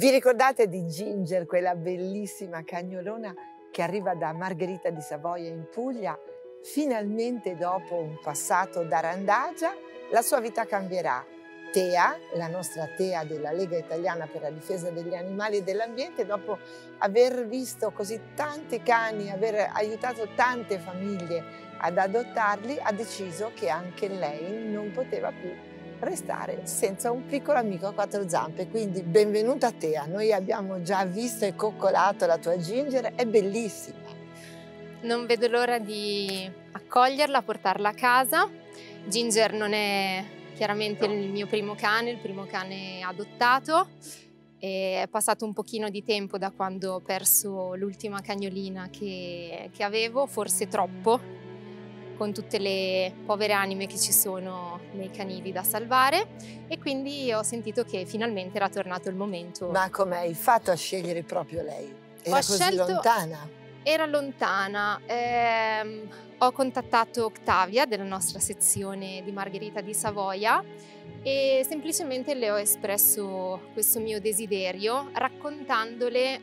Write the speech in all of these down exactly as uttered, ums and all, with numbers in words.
Vi ricordate di Ginger, quella bellissima cagnolona che arriva da Margherita di Savoia in Puglia? Finalmente, dopo un passato da randagia, la sua vita cambierà. TEA, la nostra TEA della Lega Italiana per la Difesa degli Animali e dell'Ambiente, dopo aver visto così tanti cani, aver aiutato tante famiglie ad adottarli, ha deciso che anche lei non poteva più restare senza un piccolo amico a quattro zampe. Quindi benvenuta a TEA, noi abbiamo già visto e coccolato la tua Ginger, è bellissima. Non vedo l'ora di accoglierla, portarla a casa. Ginger non è chiaramente no. il mio primo cane, il primo cane adottato. E è passato un pochino di tempo da quando ho perso l'ultima cagnolina che, che avevo, forse troppo, con tutte le povere anime che ci sono nei canili da salvare, e quindi ho sentito che finalmente era tornato il momento. Ma come hai fatto a scegliere proprio lei? Era ho così scelto... lontana? Era lontana, eh, ho contattato Octavia della nostra sezione di Margherita di Savoia e semplicemente le ho espresso questo mio desiderio raccontandole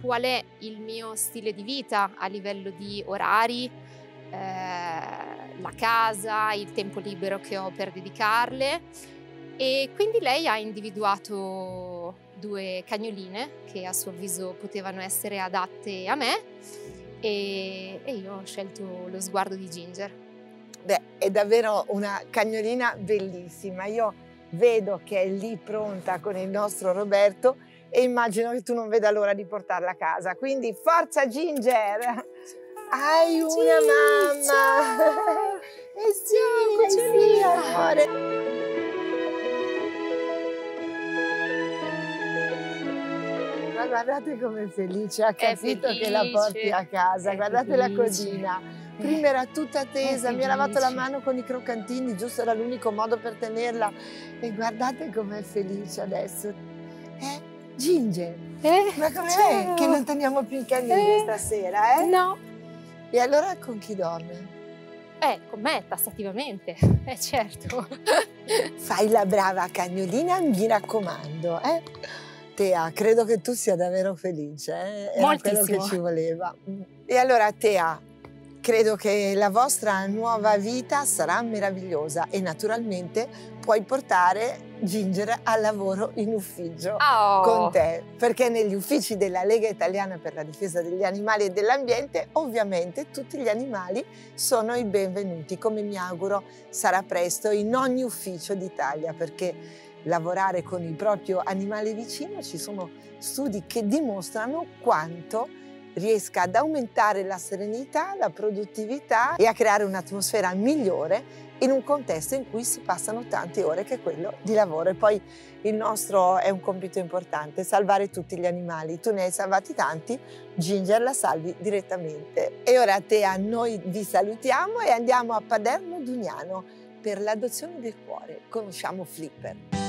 qual è il mio stile di vita a livello di orari, eh, la casa, il tempo libero che ho per dedicarle, e quindi lei ha individuato due cagnoline che a suo avviso potevano essere adatte a me e, e io ho scelto lo sguardo di Ginger. Beh, è davvero una cagnolina bellissima, io vedo che è lì pronta con il nostro Roberto e immagino che tu non veda l'ora di portarla a casa, quindi forza Ginger! Hai una mamma! E sì, sì, amore! Guardate com'è felice, ha capito che la porti a casa, guardate la cosina. Prima era tutta tesa, mi ha lavato la mano con i croccantini, giusto, era l'unico modo per tenerla. E guardate com'è felice adesso. Eh, Ginger, eh, ma com'è che non teniamo più il canile eh, stasera, eh? No. E allora con chi dorme? Eh, con me, tassativamente, eh certo. Fai la brava cagnolina, mi raccomando, eh? TEA, credo che tu sia davvero felice, eh? Era quello che ci voleva. E allora TEA, credo che la vostra nuova vita sarà meravigliosa e naturalmente puoi portare Ginger al lavoro in ufficio oh. con te, perché negli uffici della Lega Italiana per la Difesa degli Animali e dell'Ambiente ovviamente tutti gli animali sono i benvenuti, come mi auguro sarà presto in ogni ufficio d'Italia, perché lavorare con il proprio animale vicino, ci sono studi che dimostrano quanto riesca ad aumentare la serenità, la produttività e a creare un'atmosfera migliore in un contesto in cui si passano tante ore, che è quello di lavoro. E poi il nostro è un compito importante, salvare tutti gli animali. Tu ne hai salvati tanti, Ginger la salvi direttamente. E ora TEA, noi vi salutiamo e andiamo a Paderno Dugnano per l'adozione del cuore. Conosciamo Flipper.